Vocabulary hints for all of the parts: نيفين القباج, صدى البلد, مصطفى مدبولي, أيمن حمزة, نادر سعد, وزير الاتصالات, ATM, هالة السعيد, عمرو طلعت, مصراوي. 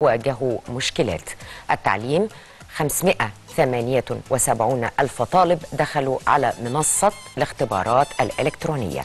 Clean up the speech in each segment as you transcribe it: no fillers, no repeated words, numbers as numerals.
واجهوا مشكلات التعليم. 578 ألف طالب دخلوا على منصة الاختبارات الإلكترونية.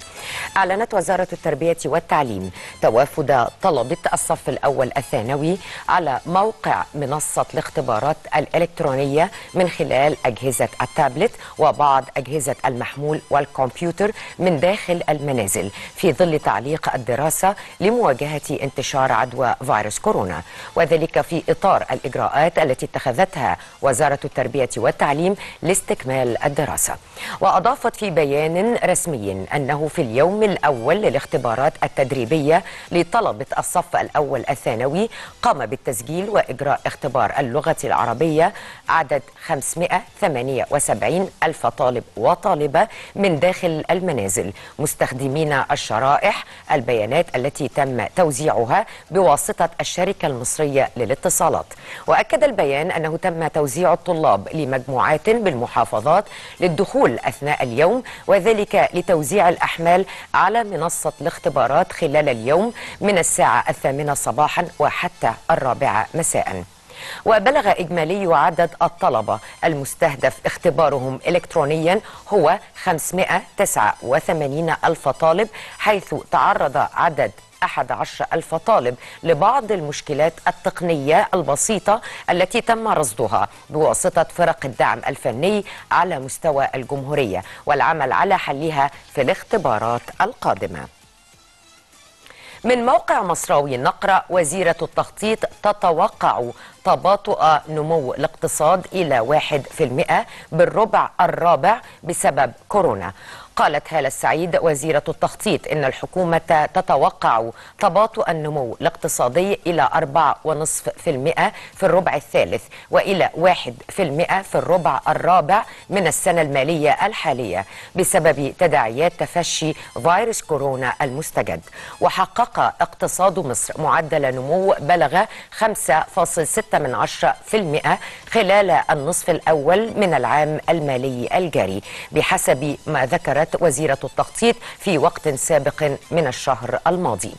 أعلنت وزارة التربية والتعليم توافد طلبة الصف الأول الثانوي على موقع منصة الاختبارات الإلكترونية من خلال أجهزة التابلت وبعض أجهزة المحمول والكمبيوتر من داخل المنازل، في ظل تعليق الدراسة لمواجهة انتشار عدوى فيروس كورونا، وذلك في إطار الإجراءات التي اتخذتها وزارة التربية والتعليم لاستكمال الدراسة. وأضافت في بيان رسمي أنه في اليوم الأول للاختبارات التدريبية لطلبة الصف الأول الثانوي قام بالتسجيل وإجراء اختبار اللغة العربية عدد 578 ألف طالب وطالبة من داخل المنازل، مستخدمين الشرائح البيانات التي تم توزيعها بواسطة الشركة المصرية للاتصالات. وأكد البيان أنه تم توزيع الطلاب لمجموعات بالمحافظات للدخول أثناء اليوم، وذلك لتوزيع الأحمال على منصة الاختبارات خلال اليوم من الساعة 8 صباحا وحتى 4 مساء. وبلغ إجمالي عدد الطلبة المستهدف اختبارهم إلكترونيا هو 589 ألف طالب، حيث تعرض عدد 11 ألف طالب لبعض المشكلات التقنية البسيطة التي تم رصدها بواسطة فرق الدعم الفني على مستوى الجمهورية والعمل على حلها في الاختبارات القادمة. من موقع مصراوي نقرأ: وزيرة التخطيط تتوقع تباطؤ نمو الاقتصاد إلى 1% بالربع الرابع بسبب كورونا. قالت هالة السعيد وزيرة التخطيط إن الحكومة تتوقع تباطؤ النمو الاقتصادي إلى 4.5% في الربع الثالث وإلى 1% في الربع الرابع من السنة المالية الحالية بسبب تداعيات تفشي فيروس كورونا المستجد. وحقق اقتصاد مصر معدل نمو بلغ 5.6% خلال النصف الأول من العام المالي الجاري، بحسب ما ذكرت وزيرة التخطيط في وقت سابق من الشهر الماضي.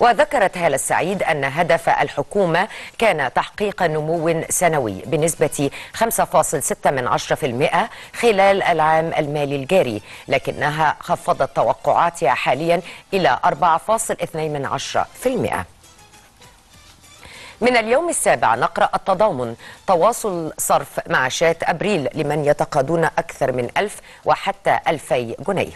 وذكرت هالة السعيد أن هدف الحكومة كان تحقيق نمو سنوي بنسبة 5.6% خلال العام المالي الجاري، لكنها خفضت توقعاتها حاليا إلى 4.2%. من اليوم السابع نقرأ: التضامن تواصل صرف معاشات أبريل لمن يتقاضون أكثر من 1000 وحتى 2000 جنيه.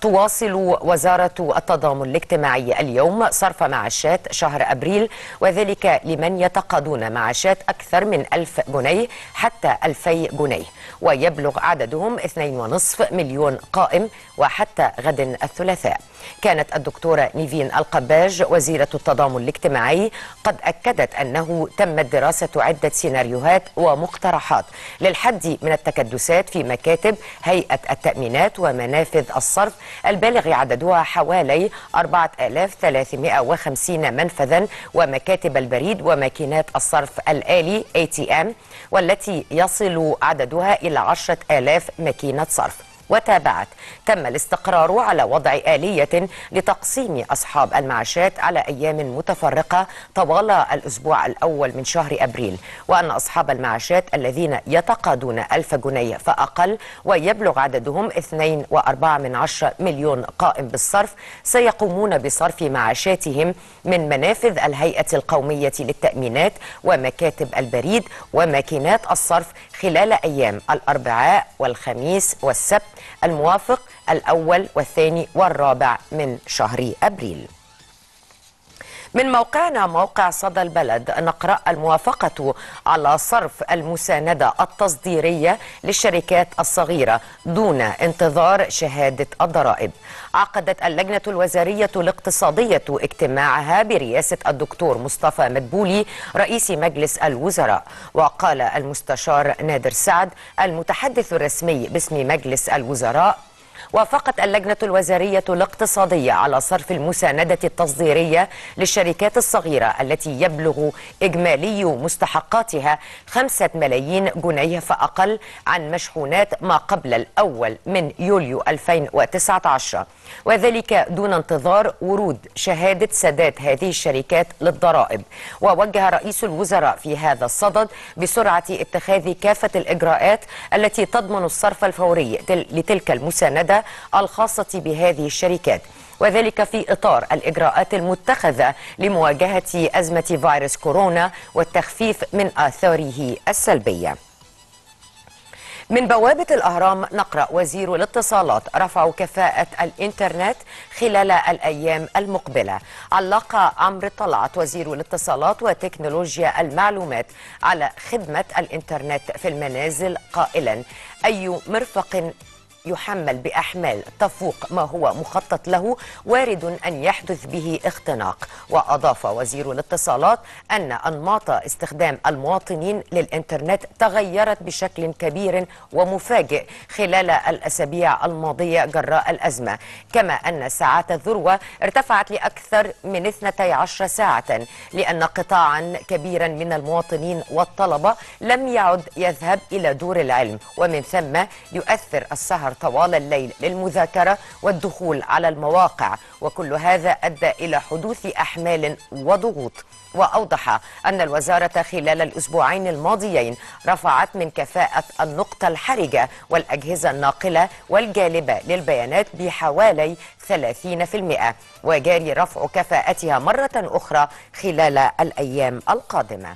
تواصل وزارة التضامن الاجتماعي اليوم صرف معاشات شهر أبريل، وذلك لمن يتقاضون معاشات أكثر من 1000 جنيه حتى 2000 جنيه، ويبلغ عددهم 2.5 مليون قائم وحتى غد الثلاثاء. كانت الدكتورة نيفين القباج وزيرة التضامن الاجتماعي قد أكدت أنه تمت دراسة عدة سيناريوهات ومقترحات للحد من التكدسات في مكاتب هيئة التأمينات ومنافذ الصرف البالغ عددها حوالي 4350 منفذا ومكاتب البريد وماكينات الصرف الآلي ATM، والتي يصل عددها إلى 10000 ماكينة صرف. وتابعت: تم الاستقرار على وضع آلية لتقسيم أصحاب المعاشات على أيام متفرقة طوال الأسبوع الأول من شهر أبريل، وأن أصحاب المعاشات الذين يتقاضون 1000 جنيه فأقل ويبلغ عددهم 2.4 مليون قائم بالصرف سيقومون بصرف معاشاتهم من منافذ الهيئة القومية للتأمينات ومكاتب البريد وماكينات الصرف خلال أيام الأربعاء والخميس والسبت الموافق الأول والثاني والرابع من شهر أبريل. من موقعنا موقع صدى البلد نقرأ: الموافقة على صرف المساندة التصديرية للشركات الصغيرة دون انتظار شهادة الضرائب. عقدت اللجنة الوزارية الاقتصادية اجتماعها برئاسة الدكتور مصطفى مدبولي رئيس مجلس الوزراء. وقال المستشار نادر سعد المتحدث الرسمي باسم مجلس الوزراء: وافقت اللجنة الوزارية الاقتصادية على صرف المساندة التصديرية للشركات الصغيرة التي يبلغ إجمالي مستحقاتها 5 ملايين جنيه فأقل عن مشحونات ما قبل الأول من يوليو 2019، وذلك دون انتظار ورود شهادة سداد هذه الشركات للضرائب. ووجه رئيس الوزراء في هذا الصدد بسرعة اتخاذ كافة الإجراءات التي تضمن الصرف الفوري لتلك المساندة الخاصة بهذه الشركات، وذلك في إطار الإجراءات المتخذة لمواجهة أزمة فيروس كورونا والتخفيف من آثاره السلبية. من بوابة الأهرام نقرأ: وزير الاتصالات رفع كفاءة الإنترنت خلال الأيام المقبلة. علق عمرو طلعت وزير الاتصالات وتكنولوجيا المعلومات على خدمة الإنترنت في المنازل قائلا: أي مرفق يحمل بأحمال تفوق ما هو مخطط له وارد أن يحدث به اختناق. وأضاف وزير الاتصالات أن أنماط استخدام المواطنين للإنترنت تغيرت بشكل كبير ومفاجئ خلال الأسابيع الماضية جراء الأزمة، كما أن ساعات الذروة ارتفعت لأكثر من 12 ساعة، لأن قطاعا كبيرا من المواطنين والطلبة لم يعد يذهب إلى دور العلم، ومن ثم يؤثر السهر طوال الليل للمذاكرة والدخول على المواقع، وكل هذا أدى إلى حدوث أحمال وضغوط. وأوضح أن الوزارة خلال الأسبوعين الماضيين رفعت من كفاءة النقطة الحرجة والأجهزة الناقلة والجالبة للبيانات بحوالي 30%، وجاري رفع كفاءتها مرة أخرى خلال الأيام القادمة.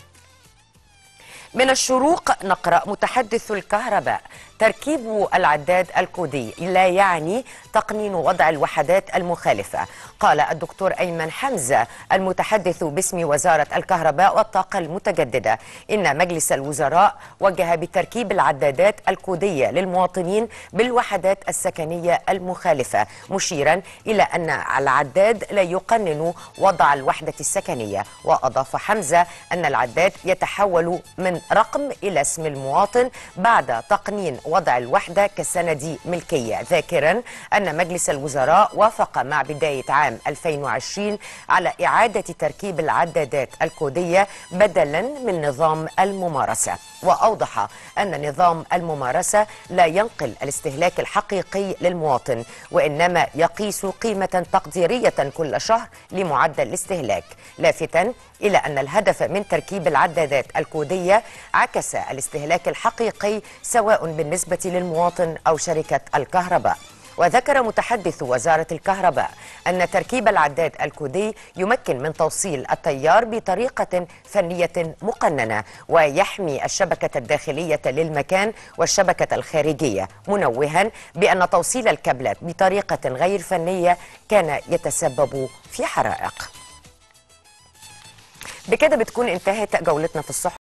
من الشروق نقرأ: متحدث الكهرباء: تركيب العداد الكودي لا يعني تقنين وضع الوحدات المخالفة. قال الدكتور أيمن حمزة المتحدث باسم وزارة الكهرباء والطاقة المتجددة إن مجلس الوزراء وجه بتركيب العدادات الكودية للمواطنين بالوحدات السكنية المخالفة، مشيرا إلى أن العداد لا يقنن وضع الوحدة السكنية. وأضاف حمزة أن العداد يتحول من رقم إلى اسم المواطن بعد تقنين وضع الوحدة كسند ملكية، ذاكرا أن مجلس الوزراء وافق مع بداية عام 2020 على إعادة تركيب العدادات الكودية بدلا من نظام الممارسة. وأوضح أن نظام الممارسة لا ينقل الاستهلاك الحقيقي للمواطن، وإنما يقيس قيمة تقديرية كل شهر لمعدل الاستهلاك، لافتا إلى أن الهدف من تركيب العدادات الكودية عكس الاستهلاك الحقيقي سواء بالنسبة للمواطن أو شركة الكهرباء. وذكر متحدث وزارة الكهرباء أن تركيب العداد الكودي يمكن من توصيل التيار بطريقة فنية مقننة ويحمي الشبكة الداخلية للمكان والشبكة الخارجية، منوها بأن توصيل الكابلات بطريقة غير فنية كان يتسبب في حرائق. بكده بتكون انتهت جولتنا في الصحف.